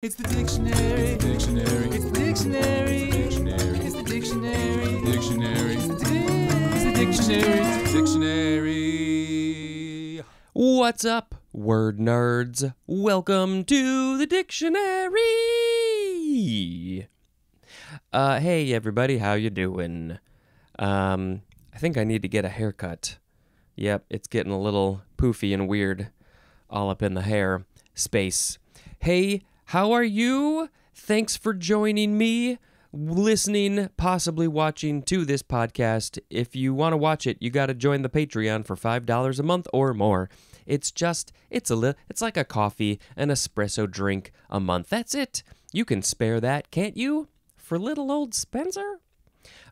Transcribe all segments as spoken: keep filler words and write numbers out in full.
It's the dictionary. It's the dictionary. It's the dictionary. It's the dictionary. It's the dictionary. It's the dictionary. It's the dictionary. What's up, word nerds? Welcome to the dictionary. Uh, hey everybody, how you doing? Um, I think I need to get a haircut. Yep, it's getting a little poofy and weird, all up in the hair space. Hey. How are you? Thanks for joining me, listening, possibly watching to this podcast. If you want to watch it, you got to join the Patreon for five dollars a month or more. It's just, it's a li- it's like a coffee, an espresso drink a month. That's it. You can spare that, can't you? For little old Spencer?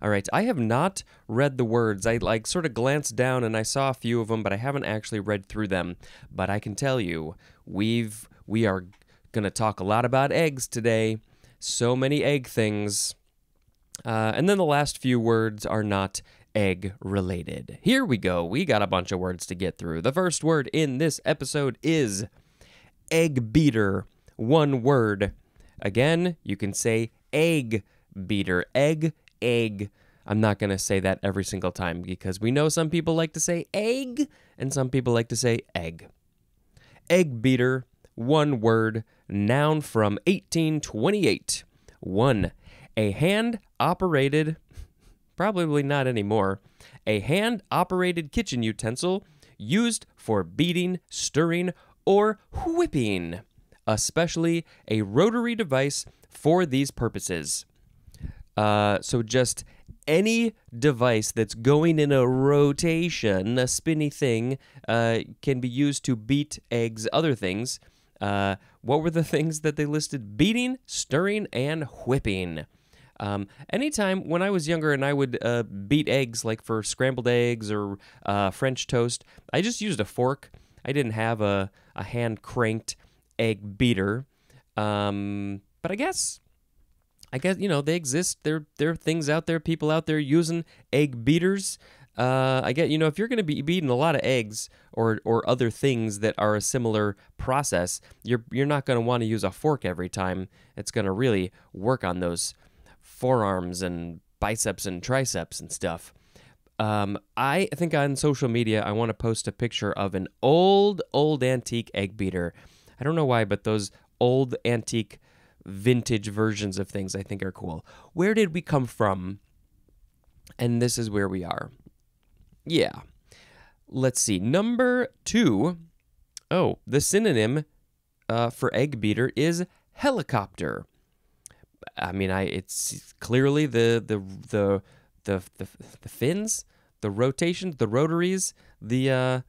All right, I have not read the words. I like sort of glanced down and I saw a few of them, but I haven't actually read through them. But I can tell you, we've, we are... going to talk a lot about eggs today. So many egg things. Uh, and then the last few words are not egg related. Here we go. We got a bunch of words to get through. The first word in this episode is egg beater. One word. Again, you can say egg beater. Egg, egg. I'm not going to say that every single time because we know some people like to say egg and some people like to say egg. Egg beater. One word. Noun from eighteen twenty-eight. One, a hand-operated, probably not anymore, a hand-operated kitchen utensil used for beating, stirring, or whipping, especially a rotary device for these purposes. Uh, so just any device that's going in a rotation, a spinny thing, uh, can be used to beat eggs, other things. Uh, what were the things that they listed? Beating, stirring, and whipping. Um, anytime when I was younger and I would uh, beat eggs, like for scrambled eggs or uh, French toast, I just used a fork. I didn't have a, a hand-cranked egg beater. Um, but I guess, I guess, you know, they exist. There, there are things out there, people out there using egg beaters. Uh, I get, you know, if you're going to be beating a lot of eggs or or other things that are a similar process, you're you're not going to want to use a fork every time. It's going to really work on those forearms and biceps and triceps and stuff. Um, I think on social media, I want to post a picture of an old, old antique egg beater. I don't know why, but those old antique vintage versions of things I think are cool. Where did we come from? And this is where we are. Yeah. Let's see. Number two. Oh, the synonym uh, for egg beater is helicopter. I mean, I it's clearly the the the the the, the fins, the rotations, the rotaries, the uh,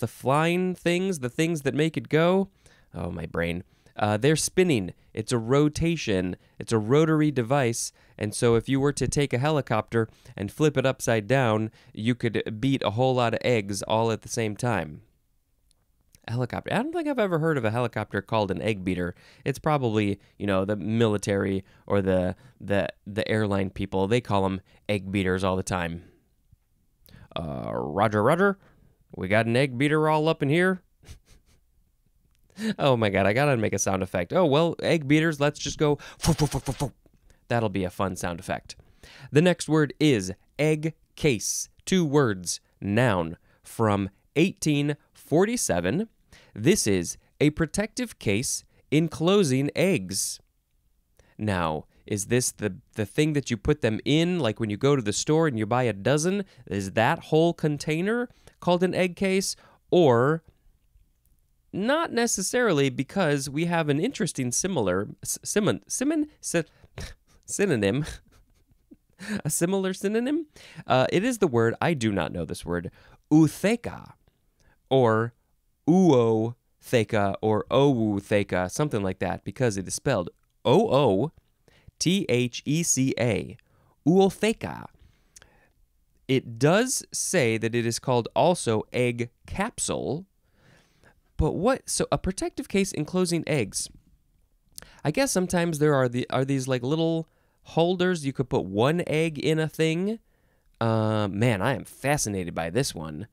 the flying things, the things that make it go. Oh, my brain. Uh, they're spinning. It's a rotation. It's a rotary device. And so if you were to take a helicopter and flip it upside down, you could beat a whole lot of eggs all at the same time. A helicopter. I don't think I've ever heard of a helicopter called an egg beater. It's probably, you know, the military or the the, the airline people. They call them egg beaters all the time. Uh, Roger, Roger. We got an egg beater all up in here. Oh my God, I gotta make a sound effect. Oh, well, egg beaters, let's just go. That'll be a fun sound effect. The next word is egg case. Two words, noun, from eighteen forty-seven. This is a protective case enclosing eggs. Now, is this the, the thing that you put them in, like when you go to the store and you buy a dozen? Is that whole container called an egg case? Or... not necessarily, because we have an interesting similar simon, simon, sy, synonym, a similar synonym. Uh, it is the word, I do not know this word, ootheca, or ootheca, or ootheca, something like that, because it is spelled O O T H E C A, ootheca. It does say that it is called also egg capsule. But what, so a protective case enclosing eggs. I guess sometimes there are the are these like little holders. You could put one egg in a thing. Uh, man, I am fascinated by this one.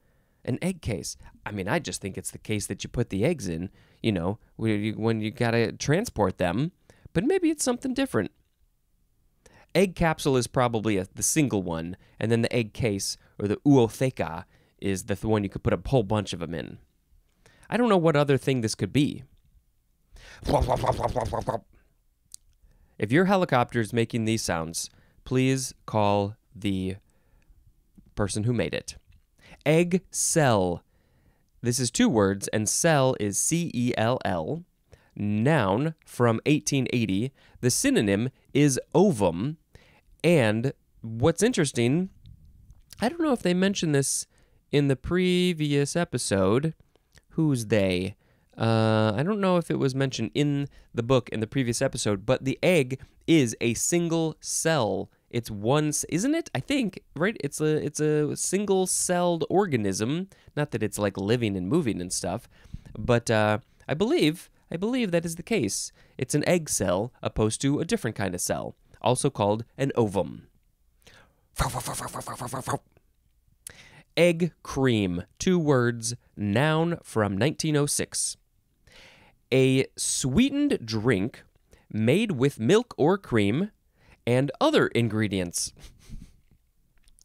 an egg case. I mean, I just think it's the case that you put the eggs in, you know, when you gotta transport them, but maybe it's something different. Egg capsule is probably a, the single one, and then the egg case, or the ootheca, is the th one you could put a whole bunch of them in. I don't know what other thing this could be. If your helicopter is making these sounds, please call the person who made it. Egg cell. This is two words, and cell is C E L L. Noun from eighteen eighty. The synonym is ovum. And what's interesting, I don't know if they mentioned this in the previous episode. Who's they? Uh, I don't know if it was mentioned in the book in the previous episode, but the egg is a single cell. It's one, isn't it? I think, right? It's a it's a single-celled organism. Not that it's like living and moving and stuff, but uh, I believe I believe that is the case. It's an egg cell opposed to a different kind of cell, also called an ovum. Egg cream, two words, noun from nineteen oh six. A sweetened drink made with milk or cream and other ingredients.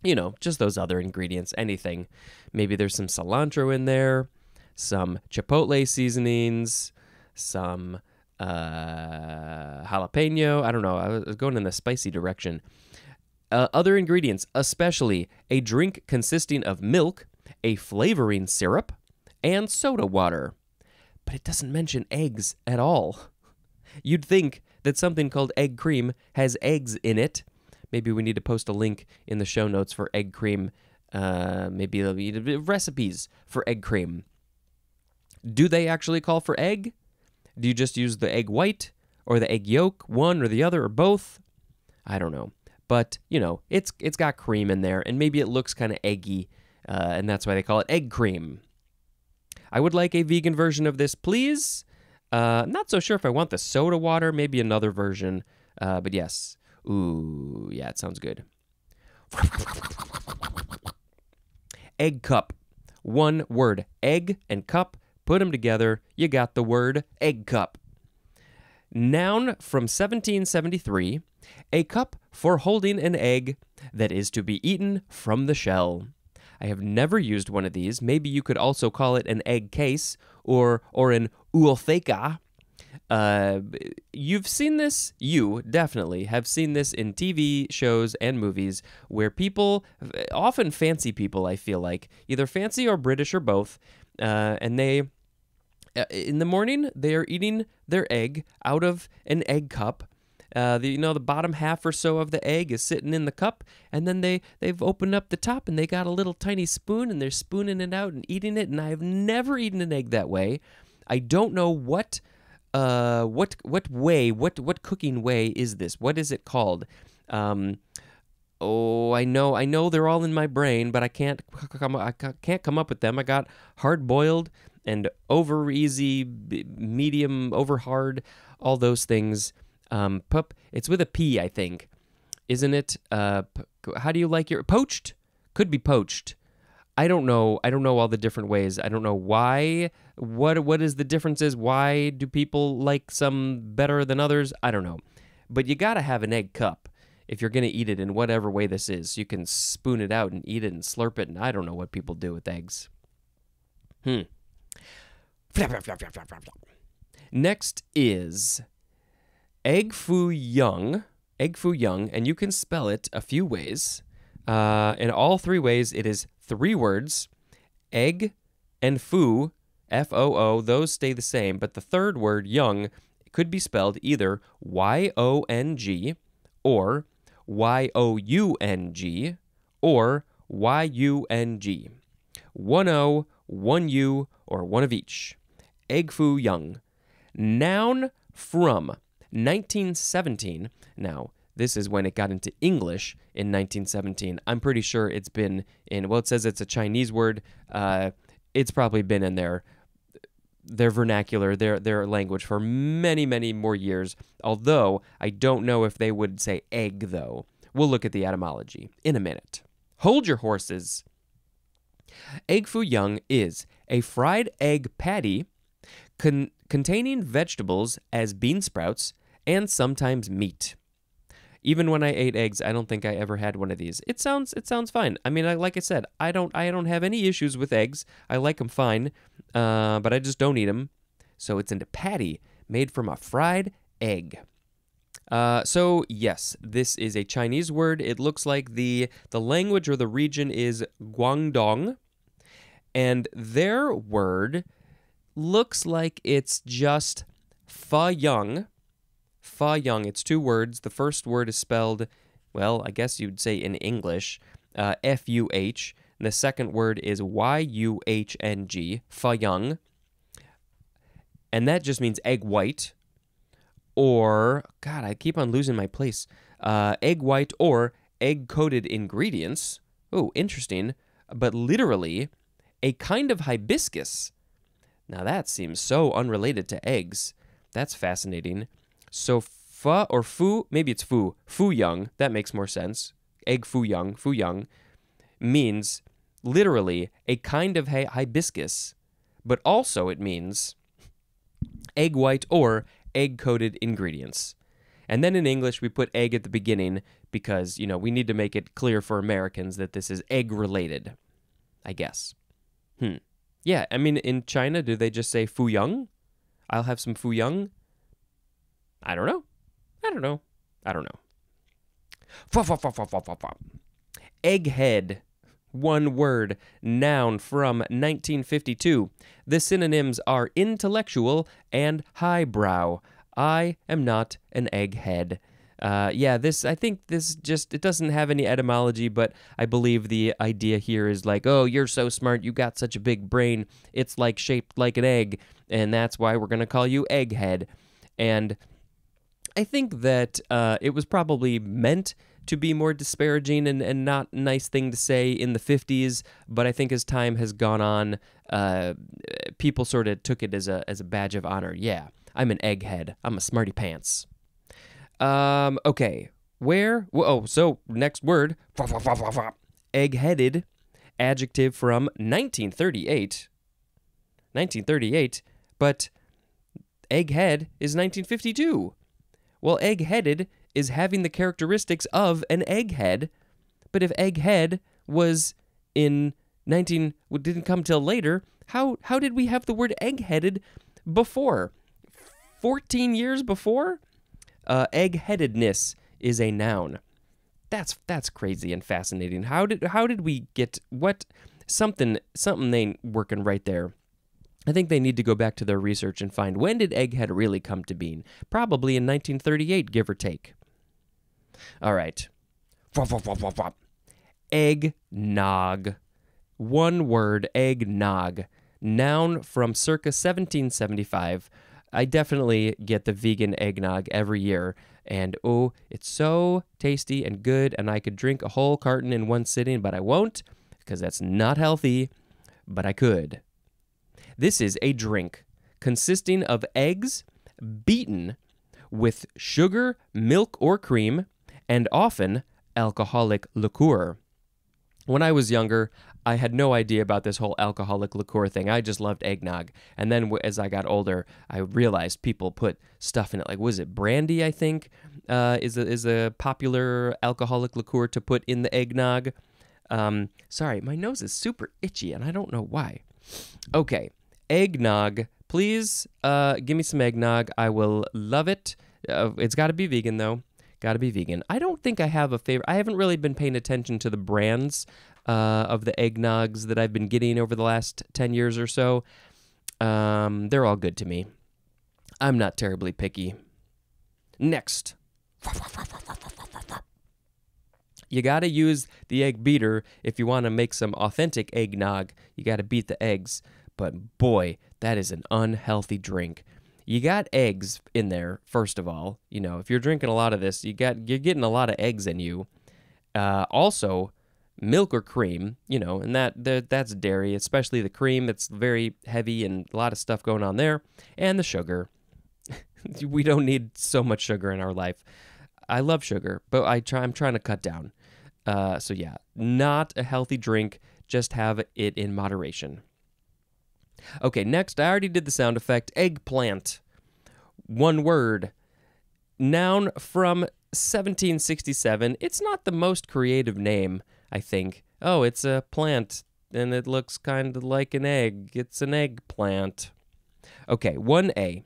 You know, just those other ingredients, anything. Maybe there's some cilantro in there, some chipotle seasonings, some uh, jalapeno. I don't know, I was going in the spicy direction. Uh, other ingredients, especially a drink consisting of milk, a flavoring syrup, and soda water. But it doesn't mention eggs at all. You'd think that something called egg cream has eggs in it. Maybe we need to post a link in the show notes for egg cream. Uh, maybe there'll be recipes for egg cream. Do they actually call for egg? Do you just use the egg white or the egg yolk, one or the other or both? I don't know. But, you know, it's it's got cream in there, and maybe it looks kind of eggy, uh, and that's why they call it egg cream. I would like a vegan version of this, please. Uh, I'm not so sure if I want the soda water, maybe another version, uh, but yes. Ooh, yeah, it sounds good. Egg cup. One word. Egg and cup. Put them together. You got the word egg cup. Noun from seventeen seventy-three. A cup for holding an egg that is to be eaten from the shell. I have never used one of these. Maybe you could also call it an egg case or or an ootheca. Uh, you've seen this, you definitely have seen this in T V shows and movies where people, often fancy people I feel like, either fancy or British or both, uh, and they, in the morning, they are eating their egg out of an egg cup. Uh, the, you know, the bottom half or so of the egg is sitting in the cup, and then they, they've opened up the top, and they got a little tiny spoon, and they're spooning it out and eating it, and I've never eaten an egg that way. I don't know what, uh, what, what way, what, what cooking way is this? What is it called? Um, oh, I know, I know they're all in my brain, but I can't, I can't come up with them. I got hard-boiled and over-easy, medium, over-hard, all those things. Um, pup, it's with a P, I think, isn't it? Uh, how do you like your poached? Could be poached. I don't know. I don't know all the different ways. I don't know why. What what is the differences? Why do people like some better than others? I don't know. But you gotta have an egg cup if you're gonna eat it in whatever way this is. You can spoon it out and eat it and slurp it, and I don't know what people do with eggs. Hmm. Next is egg foo young, egg foo young, and you can spell it a few ways. Uh, in all three ways, it is three words. Egg and foo, F O O, those stay the same, but the third word, young, could be spelled either Y O N G or Y O U N G or Y U N G. One O, one U, or one of each. Egg foo young. Noun from nineteen seventeen. Now, this is when it got into English in nineteen seventeen. I'm pretty sure it's been in, well, it says it's a Chinese word. Uh, it's probably been in their, their vernacular, their, their language for many, many more years. Although, I don't know if they would say egg, though. We'll look at the etymology in a minute. Hold your horses. Egg foo young is a fried egg patty con containing vegetables as bean sprouts and sometimes meat. Even when I ate eggs, I don't think I ever had one of these. It sounds it sounds fine. I mean, I, like I said, I don't I don't have any issues with eggs. I like them fine, uh, but I just don't eat them. So it's in a patty made from a fried egg. Uh, so yes, this is a Chinese word. It looks like the the language or the region is Guangdong, and their word looks like it's just fa yang. Fa yang, it's two words. The first word is spelled, well, I guess you'd say in English, uh, F U H. And the second word is Y U H N G, fa yang. And that just means egg white or, God, I keep on losing my place, uh, egg white or egg-coated ingredients. Oh, interesting. But literally, a kind of hibiscus. Now that seems so unrelated to eggs. That's fascinating. So fa or fu, maybe it's fu, fu young, that makes more sense. Egg fu young, fu young, means literally a kind of hibiscus, but also it means egg white or egg-coated ingredients. And then in English, we put egg at the beginning because, you know, we need to make it clear for Americans that this is egg-related, I guess. Hmm. Yeah, I mean, in China, do they just say fu young? I'll have some fu young. I don't know. I don't know. I don't know. Fa, fa, fa, fa, fa, fa, fa. Egghead. One word. Noun from nineteen fifty-two. The synonyms are intellectual and highbrow. I am not an egghead. Uh, yeah, this, I think this just, it doesn't have any etymology, but I believe the idea here is like, oh, you're so smart, you got such a big brain, it's like shaped like an egg, and that's why we're going to call you egghead. And I think that uh, it was probably meant to be more disparaging and, and not a nice thing to say in the fifties, but I think as time has gone on, uh, people sort of took it as a, as a badge of honor. Yeah, I'm an egghead. I'm a smarty pants. Um, okay, where? Oh, so next word, egg-headed, adjective from nineteen thirty-eight. nineteen thirty-eight, but egghead is nineteen fifty-two. Well, egg-headed is having the characteristics of an egghead, but if egghead was in nineteen, well, didn't come till later, how how did we have the word egg-headed before? fourteen years before? Uh, egg-headedness is a noun. That's that's crazy and fascinating. How did how did we get what something something ain't working right there? I think they need to go back to their research and find when did egghead really come to being. Probably in nineteen thirty-eight, give or take. All right. Eggnog. One word, eggnog. Noun from circa seventeen seventy-five. I definitely get the vegan eggnog every year, and oh, it's so tasty and good, and I could drink a whole carton in one sitting, but I won't, because that's not healthy, but I could. This is a drink consisting of eggs beaten with sugar, milk, or cream, and often alcoholic liqueur. When I was younger, I had no idea about this whole alcoholic liqueur thing. I just loved eggnog. And then as I got older, I realized people put stuff in it. Like, was it brandy, I think, uh, is, a, is a popular alcoholic liqueur to put in the eggnog? Um, sorry, my nose is super itchy, and I don't know why. Okay, eggnog. Please uh, give me some eggnog. I will love it. Uh, it's got to be vegan, though. Gotta be vegan. I don't think I have a favorite. I haven't really been paying attention to the brands uh, of the eggnogs that I've been getting over the last ten years or so. Um, they're all good to me. I'm not terribly picky. Next. You gotta use the egg beater if you want to make some authentic eggnog. You gotta beat the eggs. But boy, that is an unhealthy drink. You got eggs in there, first of all. You know, if you're drinking a lot of this, you got, you're getting a lot of eggs in you. Uh, also, milk or cream, you know, and that, that that's dairy, especially the cream. It's very heavy and a lot of stuff going on there. And the sugar. We don't need so much sugar in our life. I love sugar, but I try, I'm trying to cut down. Uh, so yeah, not a healthy drink. just have it in moderation. Okay, next, I already did the sound effect. Eggplant. One word. Noun from seventeen sixty-seven. It's not the most creative name, I think. Oh, it's a plant, and it looks kind of like an egg. It's an eggplant. Okay, one A.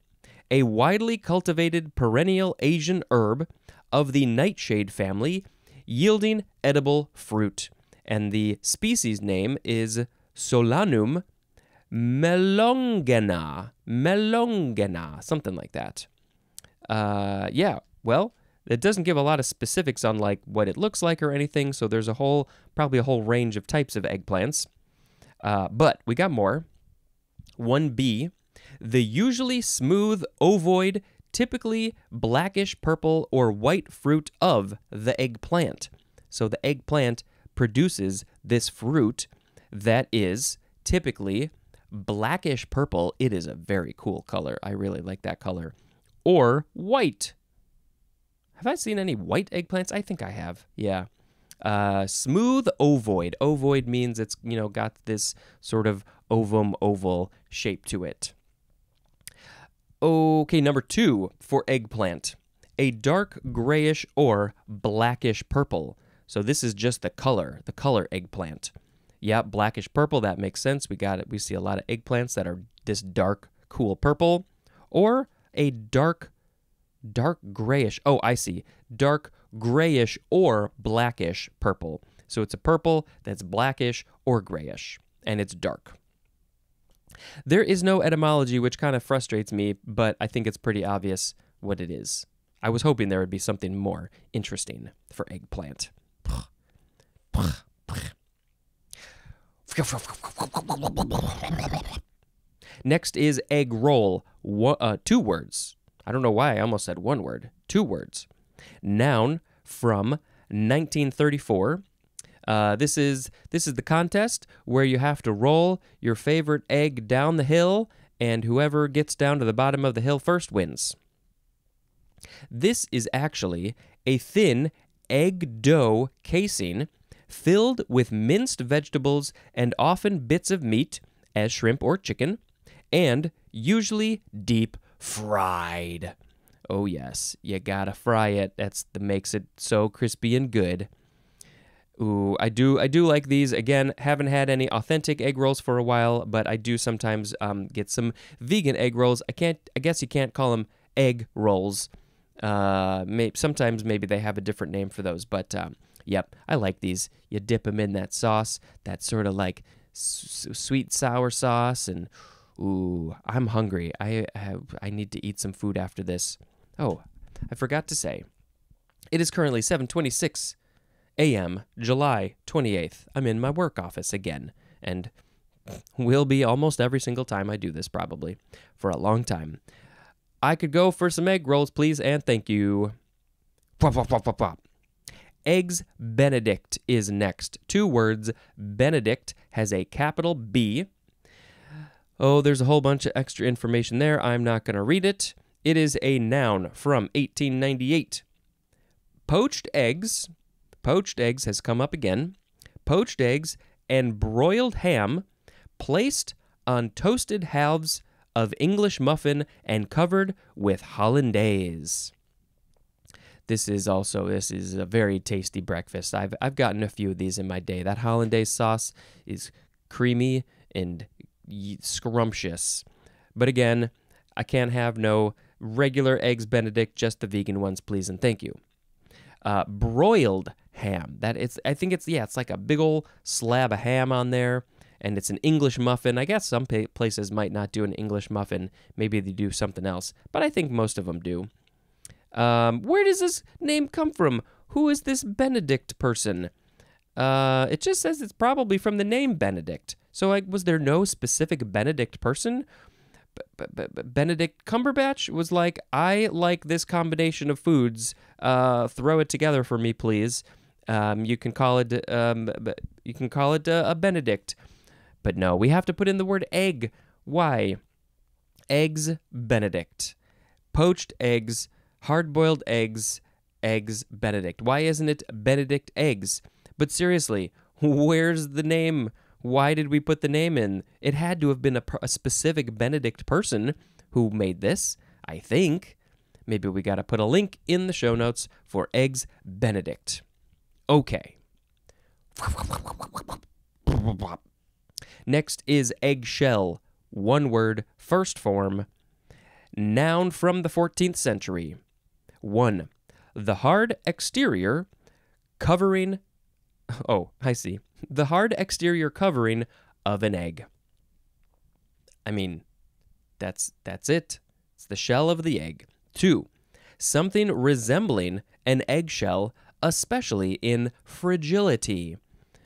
A widely cultivated perennial Asian herb of the nightshade family, yielding edible fruit. And the species name is Solanum melongena. Melongena, something like that. Uh, yeah, well, it doesn't give a lot of specifics on like what it looks like or anything, so there's a whole, probably a whole range of types of eggplants. Uh, but we got more. one B. The usually smooth, ovoid, typically blackish purple or white fruit of the eggplant. So the eggplant produces this fruit that is typically blackish purple. It is a very cool color. I really like that color. Or white. Have I seen any white eggplants? I think I have. Yeah. Uh, smooth ovoid. Ovoid means it's, you know, got this sort of ovum oval shape to it. Okay, number two for eggplant. A dark grayish or blackish purple. So this is just the color, the color eggplant. Yeah, blackish purple, that makes sense. We got it. We see a lot of eggplants that are this dark, cool purple. Or a dark, dark grayish. Oh, I see. Dark grayish or blackish purple. So it's a purple that's blackish or grayish, and it's dark. There is no etymology, which kind of frustrates me, but I think it's pretty obvious what it is. I was hoping there would be something more interesting for eggplant. Next is egg roll. One, uh, two words. I don't know why I almost said one word. Two words. Noun from nineteen thirty-four. Uh, this is this is the contest where you have to roll your favorite egg down the hill, and whoever gets down to the bottom of the hill first wins. This is actually a thin egg dough casing filled with minced vegetables and often bits of meat, as shrimp or chicken, and usually deep fried. Oh yes, you gotta fry it. That's the makes it so crispy and good. Ooh, I do I do like these. Again, haven't had any authentic egg rolls for a while, but I do sometimes um, get some vegan egg rolls. I can't. I guess you can't call them egg rolls. Uh, may, sometimes maybe they have a different name for those, but um, yep, I like these. You dip them in that sauce, that sort of like s sweet sour sauce, and ooh, I'm hungry. I, I I need to eat some food after this. Oh, I forgot to say, it is currently seven twenty-six A M July twenty-eighth. I'm in my work office again, and will be almost every single time I do this, probably, for a long time. I could go for some egg rolls, please, and thank you. Pop, pop, pop, pop, pop. Eggs Benedict is next. Two words. Benedict has a capital B. Oh, there's a whole bunch of extra information there. I'm not going to read it. It is a noun from eighteen ninety-eight. Poached eggs... Poached eggs has come up again. Poached eggs and broiled ham placed on toasted halves of English muffin and covered with hollandaise. This is also, this is a very tasty breakfast. I've, I've gotten a few of these in my day. That hollandaise sauce is creamy and scrumptious. But again, I can't have no regular Eggs Benedict, just the vegan ones, please and thank you. Uh, broiled ham. That it's. I think it's, yeah, it's like a big old slab of ham on there, and it's an English muffin. I guess some places might not do an English muffin. Maybe they do something else, but I think most of them do. Um, where does this name come from? Who is this Benedict person? Uh, it just says it's probably from the name Benedict. So like, was there no specific Benedict person? Benedict Cumberbatch was like, I like this combination of foods. Uh, throw it together for me, please. Um, you can call it. Um, you can call it a, a Benedict. But no, we have to put in the word egg. Why? Eggs Benedict, poached eggs, hard-boiled eggs, Eggs Benedict. Why isn't it Benedict eggs? But seriously, where's the name? Why did we put the name in? It had to have been a, a specific Benedict person who made this, I think. Maybe we got to put a link in the show notes for Eggs Benedict. Okay. Next is eggshell. One word, first form. Noun from the fourteenth century. One. The hard exterior covering... Oh, I see. The hard exterior covering of an egg. I mean, that's that's it. It's the shell of the egg. Two. Something resembling an eggshell, especially in fragility.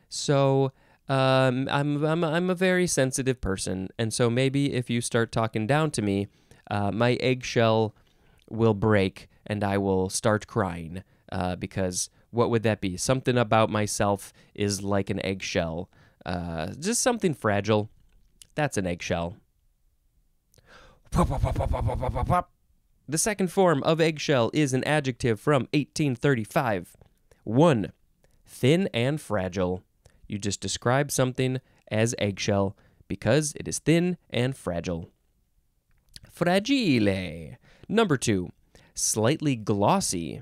So... Um, I'm, I'm, I'm a very sensitive person, and so maybe if you start talking down to me, uh, my eggshell will break and I will start crying, uh, because what would that be? Something about myself is like an eggshell, uh, just something fragile. That's an eggshell. The second form of eggshell is an adjective from eighteen thirty-five. One, thin and fragile. You just describe something as eggshell because it is thin and fragile. Fragile. Number two, slightly glossy.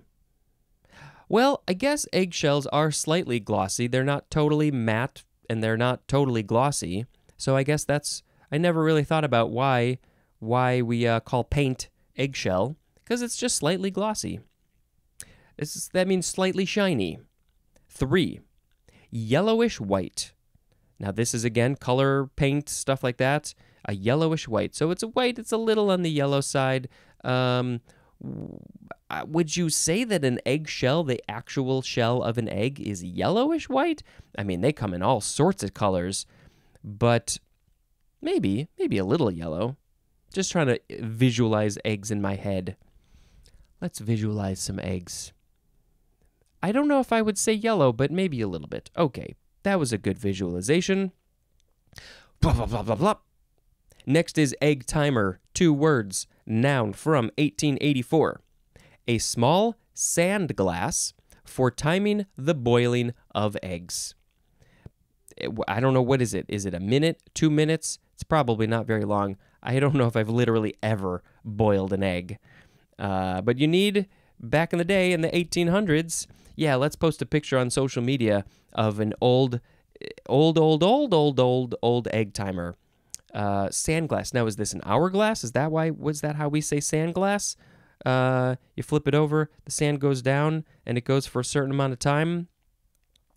Well, I guess eggshells are slightly glossy. They're not totally matte and they're not totally glossy. So I guess that's, I never really thought about why, why we uh, call paint eggshell, because it's just slightly glossy. This is, that means slightly shiny. Three. Yellowish white. Now this is again color, paint, stuff like that. A yellowish white. So it's a white, it's a little on the yellow side. Um, would you say that an eggshell, the actual shell of an egg, is yellowish white? I mean, they come in all sorts of colors, but maybe, maybe a little yellow. Just trying to visualize eggs in my head. Let's visualize some eggs. I don't know if I would say yellow, but maybe a little bit. Okay, that was a good visualization. Blah, blah, blah, blah, blah. Next is egg timer. Two words. Noun from eighteen eighty-four. A small sand glass for timing the boiling of eggs. It, I don't know, what is it? Is it a minute? Two minutes? It's probably not very long. I don't know if I've literally ever boiled an egg. Uh, but you need, back in the day, in the eighteen hundreds... Yeah, let's post a picture on social media of an old, old, old, old, old, old, old egg timer. Uh, sandglass. Now, is this an hourglass? Is that why, was that how we say sandglass? Uh, you flip it over, the sand goes down, and it goes for a certain amount of time.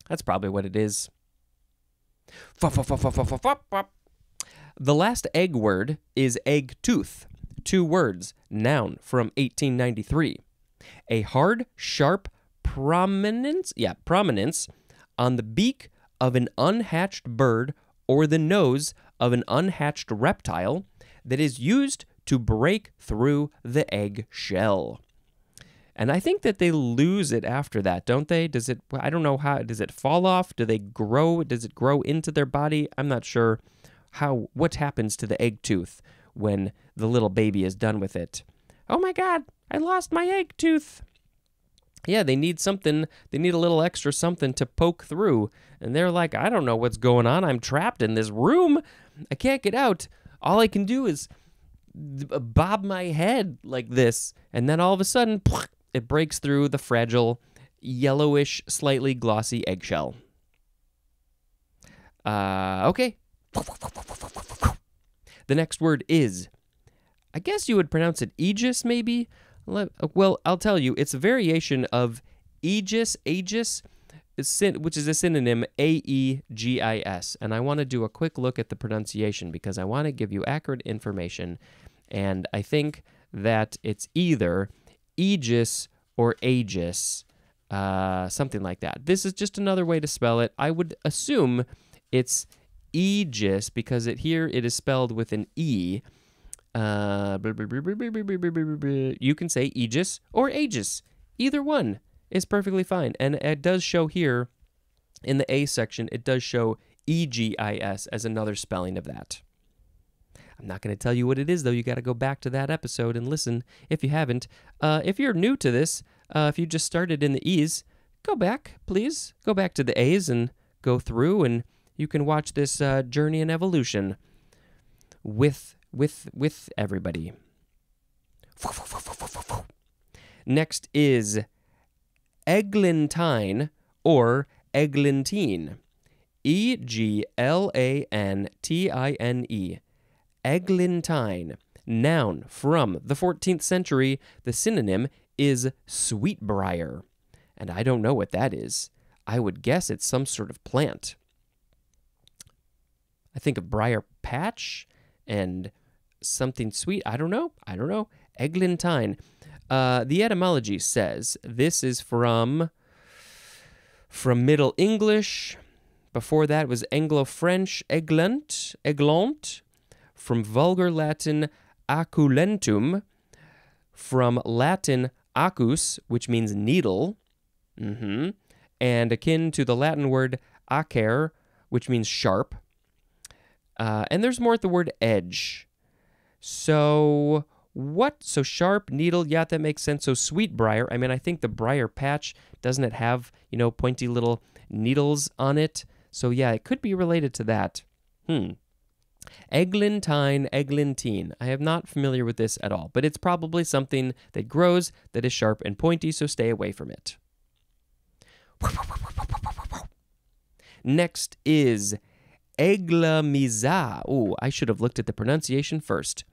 That's probably what it is. The last egg word is egg tooth. Two words. Noun from eighteen ninety-three. A hard, sharp, prominence, yeah, prominence on the beak of an unhatched bird or the nose of an unhatched reptile that is used to break through the egg shell. And I think that they lose it after that, don't they? Does it, I don't know how, does it fall off? Do they grow? Does it grow into their body? I'm not sure how, what happens to the egg tooth when the little baby is done with it. Oh my God, I lost my egg tooth. Yeah, they need something, they need a little extra something to poke through. And they're like, I don't know what's going on. I'm trapped in this room. I can't get out. All I can do is bob my head like this. And then all of a sudden, it breaks through the fragile, yellowish, slightly glossy eggshell. Uh, okay. The next word is, I guess you would pronounce it aegis maybe? Well, I'll tell you, it's a variation of aegis, aegis, which is a synonym, A E G I S. And I want to do a quick look at the pronunciation because I want to give you accurate information. And I think that it's either aegis or aegis, uh, something like that. This is just another way to spell it. I would assume it's aegis because it, here it is spelled with an E. Uh, you can say aegis or aegis. Either one is perfectly fine. And it does show here in the A section, it does show E G I S as another spelling of that. I'm not going to tell you what it is, though. You got to go back to that episode and listen if you haven't. Uh, if you're new to this, uh, if you just started in the E's, go back, please. Go back to the A's and go through and you can watch this uh, journey and evolution with with with everybody. Next is eglantine or eglantine. E G L A N T I N E. Eglantine. Noun from the fourteenth century. The synonym is sweetbriar. And I don't know what that is. I would guess it's some sort of plant. I think of briar patch and something sweet. I don't know. I don't know. Eglantine. Uh, the etymology says this is from, from Middle English. Before that was Anglo-French, eglant, eglant. From Vulgar Latin, aculentum. From Latin, acus, which means needle. Mm-hmm. And akin to the Latin word acer, which means sharp. Uh, and there's more at the word edge. So what? So sharp, needle, yeah, that makes sense. So sweetbriar, I mean, I think the briar patch, doesn't it have, you know, pointy little needles on it? So yeah, it could be related to that. Hmm. Eglantine, eglantine. I am not familiar with this at all, but it's probably something that grows that is sharp and pointy, so stay away from it. Next is eglamiza. Oh, I should have looked at the pronunciation first.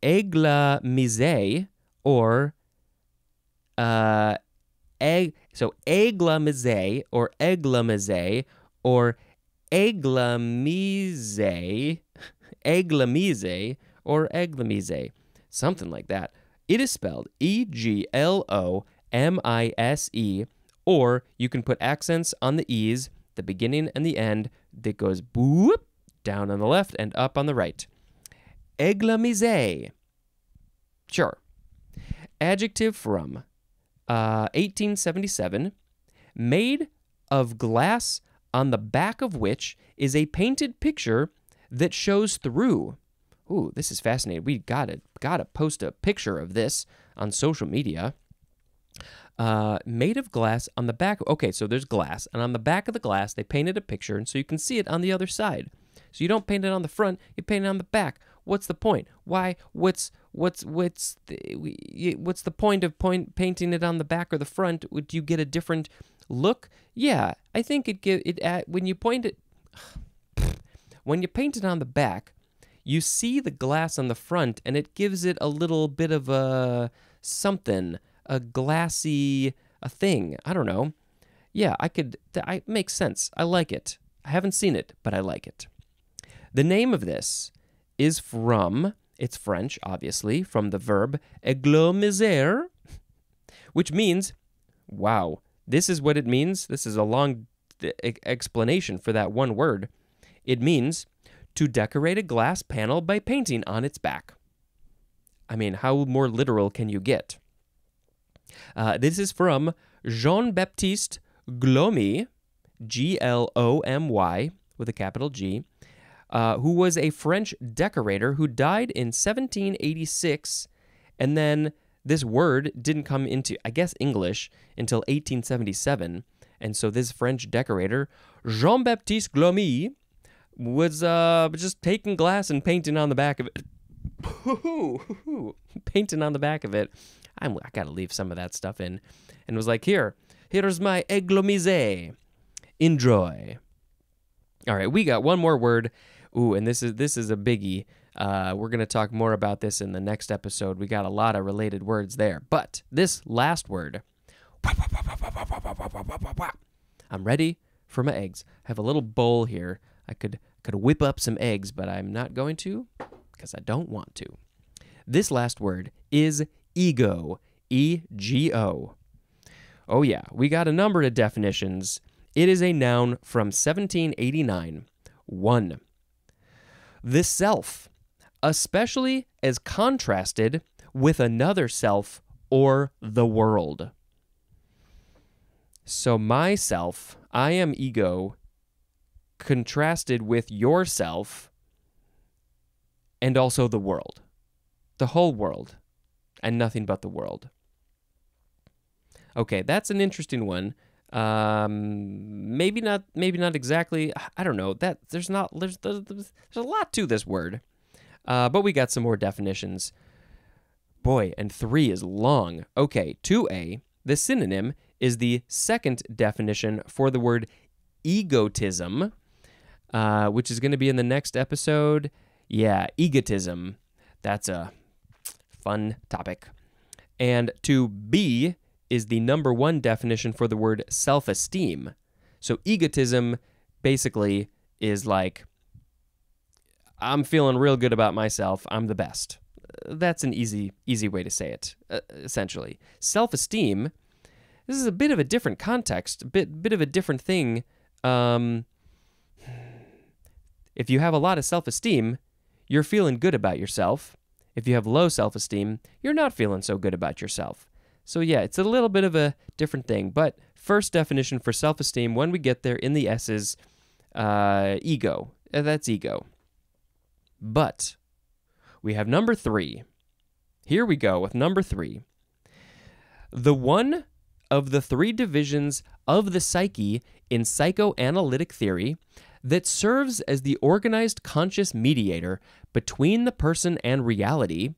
Eglamize or uh, egg. So eglamize or eglamize or eglamize, eglamize or eglamize, something like that. It is spelled E G L O M I S E. Or you can put accents on the E's, the beginning and the end, that goes boop, down on the left and up on the right. Eglamize. Sure. Adjective from uh, eighteen seventy-seven. Made of glass on the back of which is a painted picture that shows through. Ooh, this is fascinating. We gotta, gotta post a picture of this on social media. Uh, made of glass on the back. Okay, so there's glass, and on the back of the glass, they painted a picture, and so you can see it on the other side. So you don't paint it on the front, you paint it on the back. What's the point? Why? What's what's what's the, what's the point of point painting it on the back or the front? Would you get a different look? Yeah, I think it give it at, when you point it when you paint it on the back, you see the glass on the front, and it gives it a little bit of a something. A glassy a thing. I don't know. Yeah, I could. I makes sense. I like it. I haven't seen it, but I like it. The name of this is from. It's French, obviously, from the verb eglamiser, which means, wow. This is what it means. This is a long explanation for that one word. It means to decorate a glass panel by painting on its back. I mean, how more literal can you get? Uh, this is from Jean-Baptiste Glomy, G L O M Y, with a capital G, uh, who was a French decorator who died in seventeen eighty-six, and then this word didn't come into, I guess, English until eighteen seventy-seven, and so this French decorator, Jean-Baptiste Glomy, was uh, just taking glass and painting on the back of it. Painting on the back of it. I'm, I gotta leave some of that stuff in. And was like, here, here's my eglamize. Enjoy. All right, we got one more word. Ooh, and this is this is a biggie. Uh, we're gonna talk more about this in the next episode. We got a lot of related words there. But this last word. I'm ready for my eggs. I have a little bowl here. I could could whip up some eggs, but I'm not going to because I don't want to. This last word is ego, E G O. Oh yeah, we got a number of definitions. It is a noun from seventeen eighty-nine. One, the self, especially as contrasted with another self or the world. So myself, I am ego, contrasted with yourself and also the world, the whole world. And nothing but the world. Okay, that's an interesting one. Um, maybe not, maybe not exactly. I don't know that there's not, there's, there's, there's a lot to this word, uh, but we got some more definitions. Boy, and three is long. Okay. two A, the synonym is the second definition for the word egotism, uh, which is going to be in the next episode. Yeah. Egotism. That's a fun topic. And two B is the number one definition for the word self-esteem. So egotism basically is like, I'm feeling real good about myself. I'm the best. That's an easy, easy way to say it, essentially. Self-esteem, this is a bit of a different context, a bit, bit of a different thing. Um, if you have a lot of self-esteem, you're feeling good about yourself. If you have low self-esteem, you're not feeling so good about yourself. So yeah, it's a little bit of a different thing. But first definition for self-esteem, when we get there in the S's, uh, ego. That's ego. But we have number three. Here we go with number three. The one of the three divisions of the psyche in psychoanalytic theory that serves as the organized conscious mediator between the person and reality,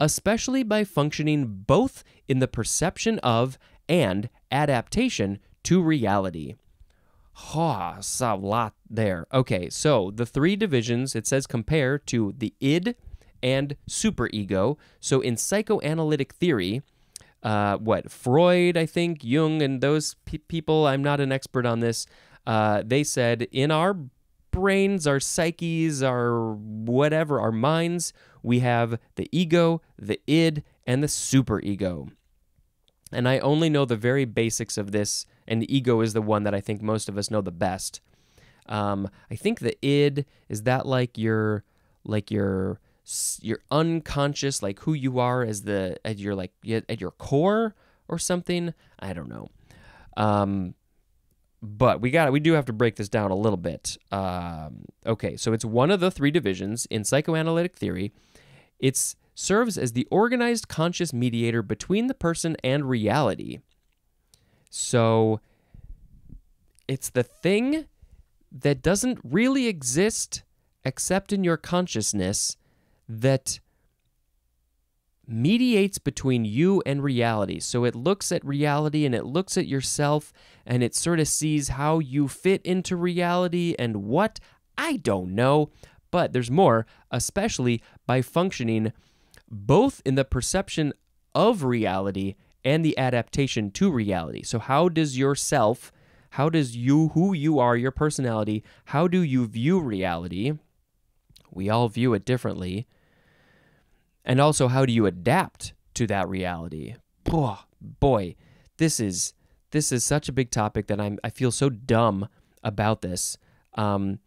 especially by functioning both in the perception of and adaptation to reality. Ha, oh, it's a lot there. Okay, so the three divisions, it says compare to the id and superego. So in psychoanalytic theory, uh, what, Freud, I think, Jung, and those pe people, I'm not an expert on this, uh, they said in our brains, our psyches, our whatever, our minds, we have the ego, the id, and the superego. And I only know the very basics of this, and the ego is the one that I think most of us know the best. Um, I think the id, is that like your, like your, your unconscious, like who you are as the, at your like, at your core or something? I don't know. Um, But we got it. We do have to break this down a little bit. Um, okay, so it's one of the three divisions in psychoanalytic theory. It serves as the organized conscious mediator between the person and reality. So it's the thing that doesn't really exist except in your consciousness that mediates between you and reality. So it looks at reality and it looks at yourself and it sort of sees how you fit into reality and what, I don't know, but there's more, especially by functioning both in the perception of reality and the adaptation to reality. So how does yourself, how does you, who you are, your personality, how do you view reality? We all view it differently. And also, how do you adapt to that reality? Oh, boy, this is this is such a big topic that I'm I feel so dumb about this. Um,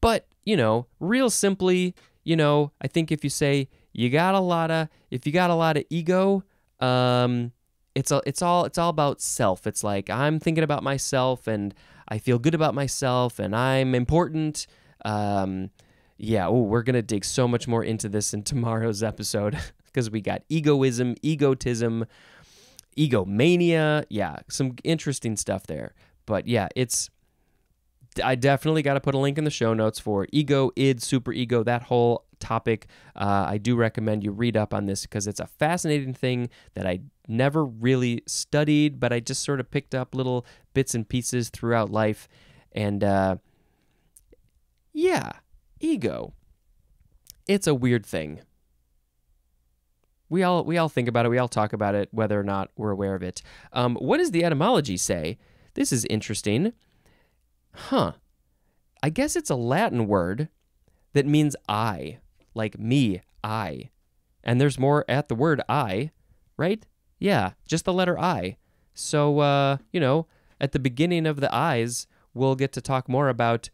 but you know, real simply, you know, I think if you say you got a lot of if you got a lot of ego, um, it's a, it's all it's all about self. It's like I'm thinking about myself and I feel good about myself and I'm important. Um, Yeah, oh, we're going to dig so much more into this in tomorrow's episode because we got egoism, egotism, egomania. Yeah, some interesting stuff there. But yeah, it's, I definitely got to put a link in the show notes for ego, id, superego, that whole topic. Uh, I do recommend you read up on this because it's a fascinating thing that I never really studied, but I just sort of picked up little bits and pieces throughout life. And uh, yeah. Ego. It's a weird thing. We all we all think about it. We all talk about it, whether or not we're aware of it. Um, what does the etymology say? This is interesting. Huh. I guess it's a Latin word that means I, like me, I. And there's more at the word I, right? Yeah, just the letter I. So, uh, you know, at the beginning of the I's, we'll get to talk more about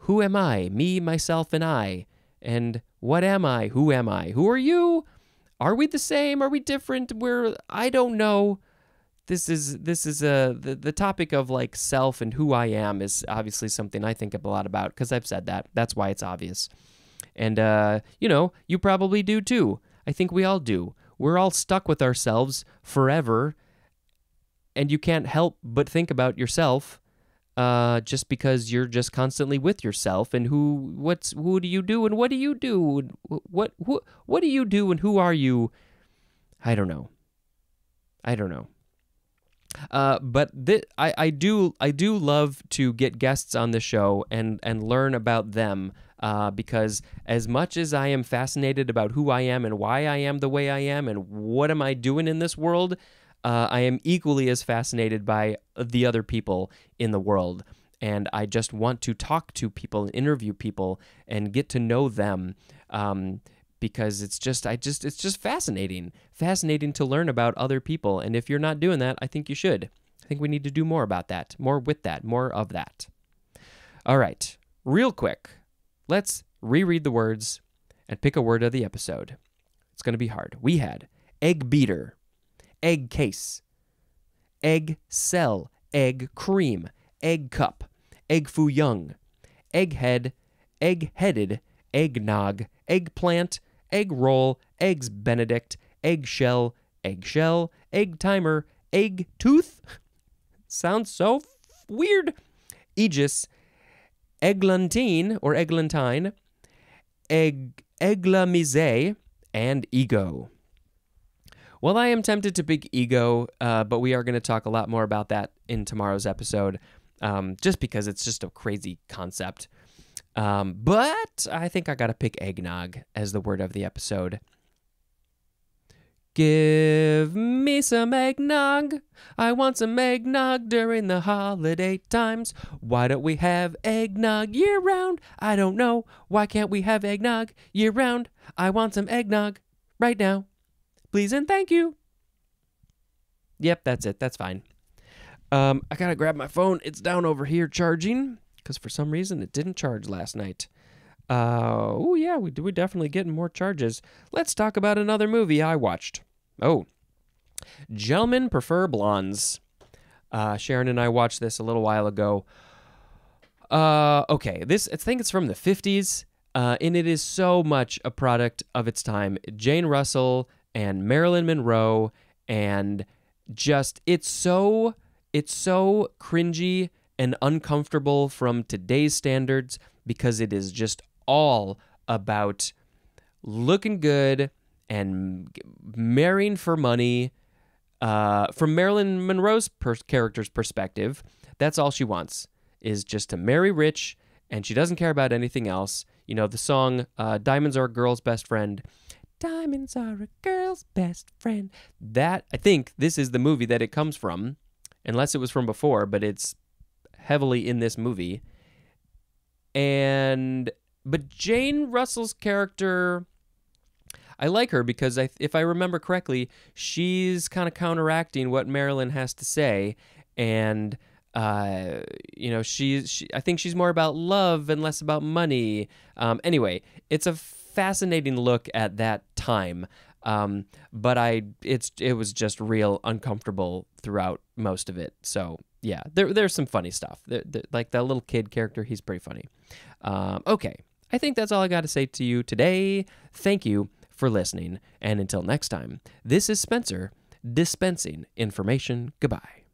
who am I? Me, myself, and I. And what am I? Who am I? Who are you? Are we the same? Are we different? We're, I don't know. This is, this is a, the, the topic of like self and who I am is obviously something I think a lot about because I've said that. That's why it's obvious. And, uh, you know, you probably do too. I think we all do. We're all stuck with ourselves forever and you can't help but think about yourself, uh, just because you're just constantly with yourself. And who, what's, who do you do, and what do you do, and what, who, what do you do, and who are you? I don't know. I don't know. Uh, but th I, I do I do love to get guests on the show and and learn about them, uh, because as much as I am fascinated about who I am and why I am the way I am and what am I doing in this world, uh, I am equally as fascinated by the other people in the world. And I just want to talk to people and interview people and get to know them, um, because it's just, I just, it's just fascinating, fascinating to learn about other people. And if you're not doing that, I think you should. I think we need to do more about that, more with that, more of that. All right, real quick, let's reread the words and pick a word of the episode. It's going to be hard. We had egg beater, egg case, egg cell, egg cream, egg cup, egg foo young, egg head, egg headed, eggnog, eggplant, egg roll, eggs Benedict, eggshell, eggshell, egg timer, egg tooth. Sounds so weird. Aegis, eglantine or eglantine, egg, eglamise, and ego. Well, I am tempted to pick ego, uh, but we are going to talk a lot more about that in tomorrow's episode, um, just because it's just a crazy concept. Um, but I think I gotta pick eggnog as the word of the episode. Give me some eggnog. I want some eggnog during the holiday times. Why don't we have eggnog year round? I don't know. Why can't we have eggnog year round? I want some eggnog right now. Please and thank you. Yep, that's it. That's fine. Um, I gotta grab my phone. It's down over here charging, because for some reason it didn't charge last night. Uh, oh yeah, we we're definitely getting more charges. Let's talk about another movie I watched. Oh, Gentlemen Prefer Blondes. Uh, Sharon and I watched this a little while ago. Uh, okay, this I think it's from the fifties, uh, and it is so much a product of its time. Jane Russell and Marilyn Monroe, and just it's so it's so cringy and uncomfortable from today's standards, because it is just all about looking good and marrying for money. Uh, from Marilyn Monroe's per character's perspective, that's all she wants, is just to marry rich, and she doesn't care about anything else. You know, the song uh, Diamonds Are a Girl's Best Friend. Diamonds are a girl's best friend. That, I think, this is the movie that it comes from, unless it was from before, but it's heavily in this movie. And but Jane Russell's character, I like her because I, if I remember correctly, she's kind of counteracting what Marilyn has to say, and uh, you know, she's she, I think she's more about love and less about money. Um, anyway, it's a fascinating look at that time, um, but I it's it was just real uncomfortable throughout most of it. So yeah, there, there's some funny stuff. There, there, like that little kid character, he's pretty funny. Um, okay, I think that's all I got to say to you today. Thank you for listening, and until next time, this is Spencer dispensing information. Goodbye.